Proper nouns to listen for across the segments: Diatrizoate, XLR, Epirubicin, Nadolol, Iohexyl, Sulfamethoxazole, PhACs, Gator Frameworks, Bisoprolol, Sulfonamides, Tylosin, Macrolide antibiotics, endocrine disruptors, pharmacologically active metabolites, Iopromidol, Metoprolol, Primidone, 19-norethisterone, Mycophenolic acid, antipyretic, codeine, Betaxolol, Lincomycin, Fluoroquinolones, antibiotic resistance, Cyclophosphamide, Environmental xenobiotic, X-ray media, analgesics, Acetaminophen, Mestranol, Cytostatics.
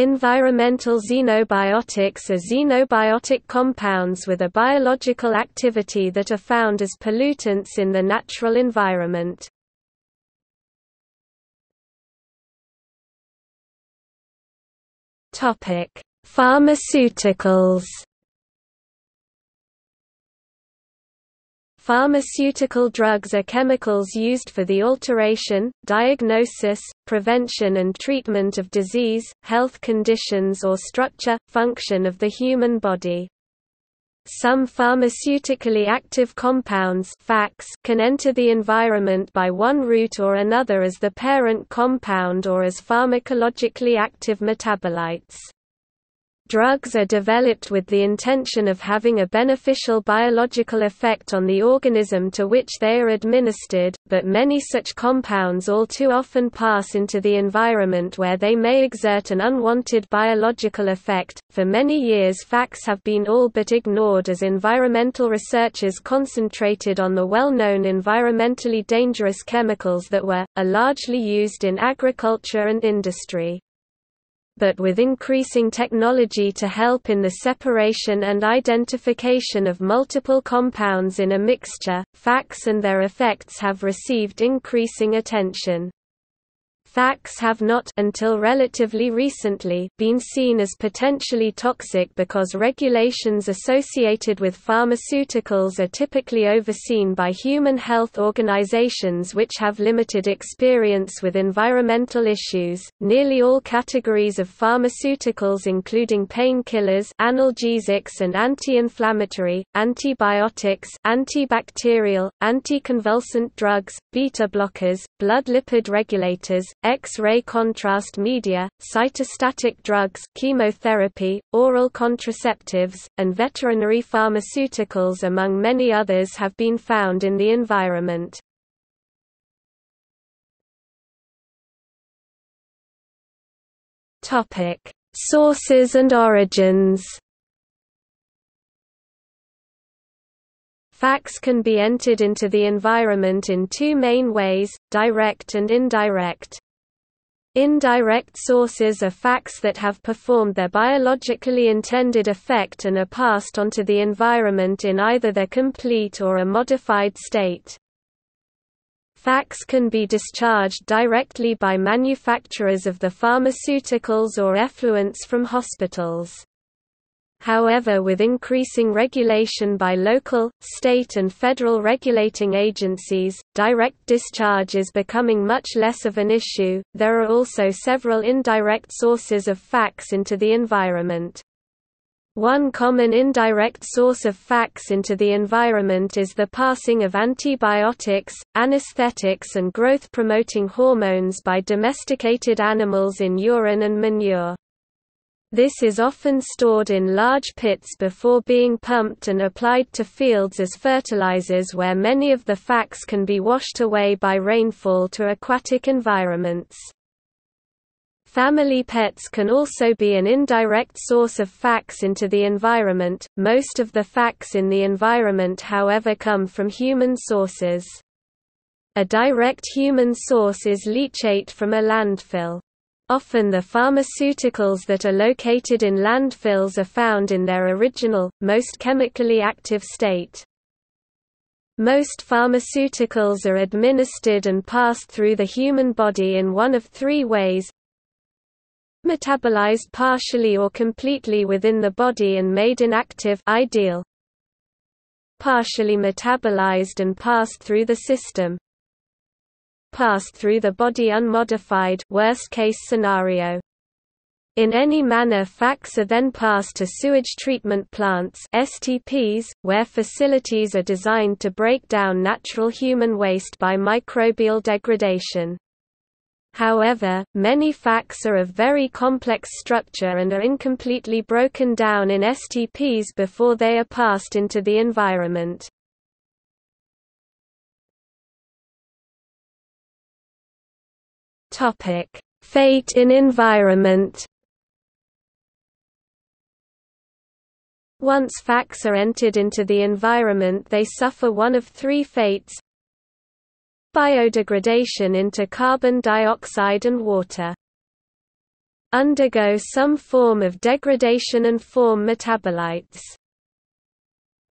Environmental xenobiotics are xenobiotic compounds with a biological activity that are found as pollutants in the natural environment. Pharmaceuticals. Pharmaceutical drugs are chemicals used for the alteration, diagnosis, prevention and treatment of disease, health conditions or structure, function of the human body. Some pharmaceutically active compounds (PhACs) can enter the environment by one route or another as the parent compound or as pharmacologically active metabolites. Drugs are developed with the intention of having a beneficial biological effect on the organism to which they are administered, but many such compounds all too often pass into the environment where they may exert an unwanted biological effect. For many years, PhACs have been all but ignored as environmental researchers concentrated on the well-known environmentally dangerous chemicals that are largely used in agriculture and industry. But with increasing technology to help in the separation and identification of multiple compounds in a mixture, PhACs and their effects have received increasing attention. PhACs have not, until relatively recently, been seen as potentially toxic because regulations associated with pharmaceuticals are typically overseen by human health organizations which have limited experience with environmental issues. Nearly all categories of pharmaceuticals, including painkillers, analgesics and anti-inflammatory, antibiotics, antibacterial, anticonvulsant drugs, beta blockers, blood lipid regulators, X-ray contrast media, cytostatic drugs, chemotherapy, oral contraceptives, and veterinary pharmaceuticals among many others have been found in the environment. Topic: Sources and origins. PhACs can be entered into the environment in two main ways, direct and indirect. Indirect sources are PhACs that have performed their biologically intended effect and are passed onto the environment in either their complete or a modified state. PhACs can be discharged directly by manufacturers of the pharmaceuticals or effluents from hospitals. However, with increasing regulation by local, state and federal regulating agencies, direct discharge is becoming much less of an issue. There are also several indirect sources of PhACs into the environment. One common indirect source of PhACs into the environment is the passing of antibiotics, anesthetics and growth-promoting hormones by domesticated animals in urine and manure. This is often stored in large pits before being pumped and applied to fields as fertilizers, where many of the PhACs can be washed away by rainfall to aquatic environments. Family pets can also be an indirect source of PhACs into the environment. Most of the PhACs in the environment, however, come from human sources. A direct human source is leachate from a landfill. Often the pharmaceuticals that are located in landfills are found in their original, most chemically active state. Most pharmaceuticals are administered and passed through the human body in one of three ways: metabolized partially or completely within the body and made inactive, ideal; partially metabolized and passed through the system; passed through the body unmodified, worst case scenario. In any manner, PhACs are then passed to sewage treatment plants (STPs), where facilities are designed to break down natural human waste by microbial degradation. However, many PhACs are of very complex structure and are incompletely broken down in STPs before they are passed into the environment. Fate in environment. Once PhACs are entered into the environment, they suffer one of three fates: biodegradation into carbon dioxide and water. undergo some form of degradation and form metabolites.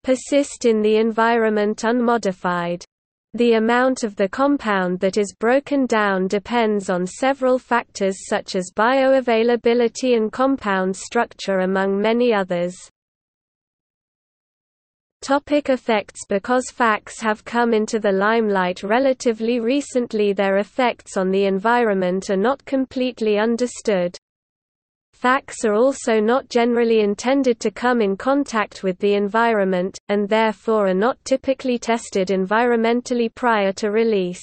Persist in the environment unmodified. The amount of the compound that is broken down depends on several factors such as bioavailability and compound structure, among many others. Topic effects. Because PhACs have come into the limelight relatively recently, their effects on the environment are not completely understood. PhACs are also not generally intended to come in contact with the environment, and therefore are not typically tested environmentally prior to release.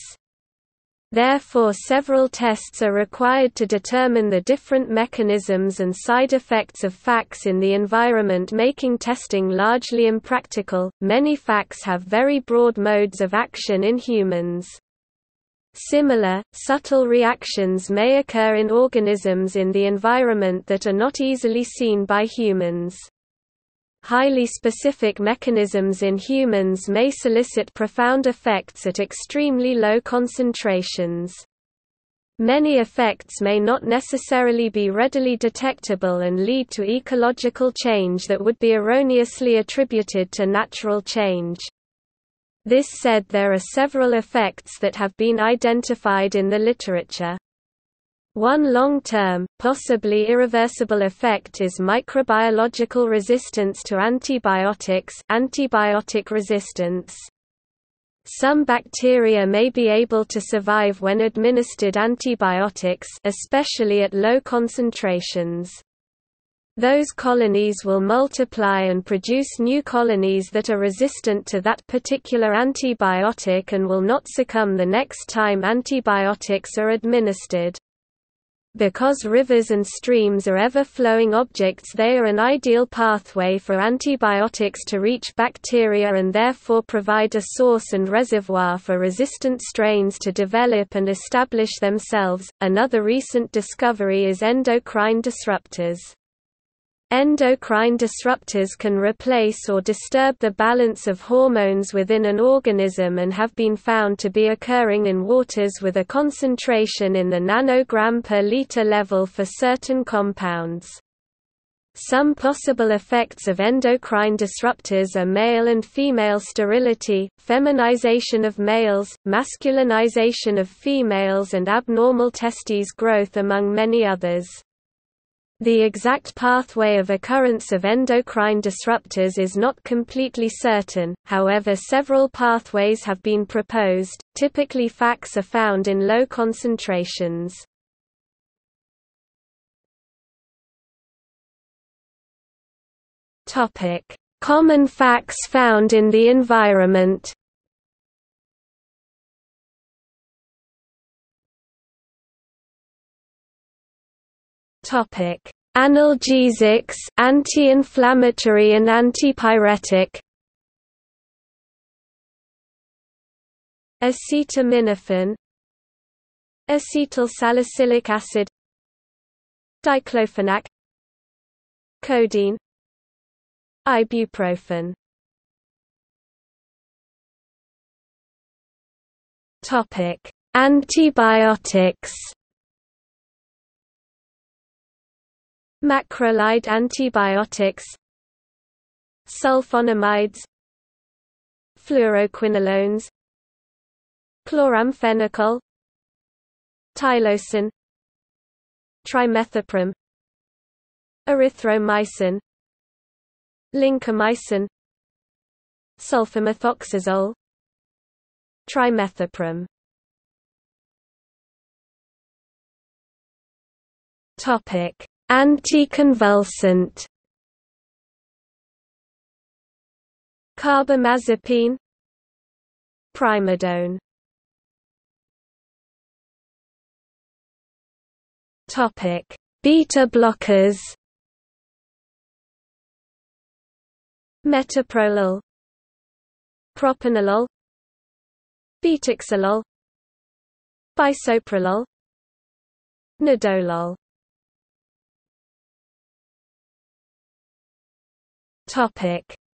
Therefore, several tests are required to determine the different mechanisms and side effects of PhACs in the environment, making testing largely impractical. Many PhACs have very broad modes of action in humans. Similar, subtle reactions may occur in organisms in the environment that are not easily seen by humans. Highly specific mechanisms in humans may solicit profound effects at extremely low concentrations. Many effects may not necessarily be readily detectable and lead to ecological change that would be erroneously attributed to natural change. This said, there are several effects that have been identified in the literature. One long-term, possibly irreversible effect is microbiological resistance to antibiotics, antibiotic resistance. Some bacteria may be able to survive when administered antibiotics, especially at low concentrations. Those colonies will multiply and produce new colonies that are resistant to that particular antibiotic and will not succumb the next time antibiotics are administered. Because rivers and streams are ever-flowing objects, they are an ideal pathway for antibiotics to reach bacteria and therefore provide a source and reservoir for resistant strains to develop and establish themselves. Another recent discovery is endocrine disruptors. Endocrine disruptors can replace or disturb the balance of hormones within an organism and have been found to be occurring in waters with a concentration in the nanogram per liter level for certain compounds. Some possible effects of endocrine disruptors are male and female sterility, feminization of males, masculinization of females, and abnormal testes growth, among many others. The exact pathway of occurrence of endocrine disruptors is not completely certain, however several pathways have been proposed. Typically PhACs are found in low concentrations. Common PhACs found in the environment. Analgesics, anti-inflammatory and antipyretic. Acetaminophen, acetylsalicylic acid, diclofenac, codeine, ibuprofen. Antibiotics. Macrolide antibiotics, sulfonamides, fluoroquinolones, chloramphenicol, Tylosin, Trimethoprim, erythromycin, Lincomycin, Sulfamethoxazole, Trimethoprim. Anticonvulsant. Carbamazepine, Primidone. Topic: Beta blockers. Metoprolol, Propranolol, Betaxolol, Bisoprolol, Nadolol.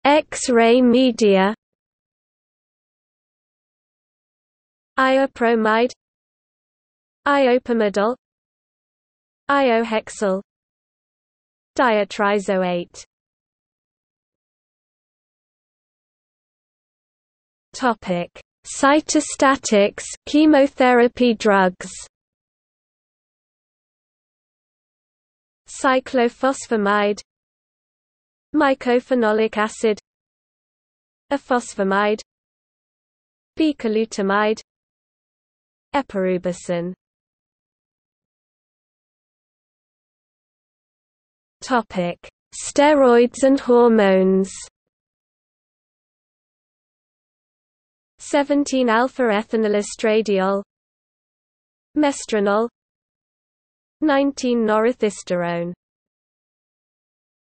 X-ray media. Iopromide, Iopromidol, Iohexyl diatrizoate. Topic: Cytostatics, chemotherapy drugs. Cyclophosphamide, mycophenolic acid, aphosphamide, b-glutamide, epirubicin. Topic: Steroids and hormones. 17-alpha-ethanolestradiol, mestranol, 19-norethisterone.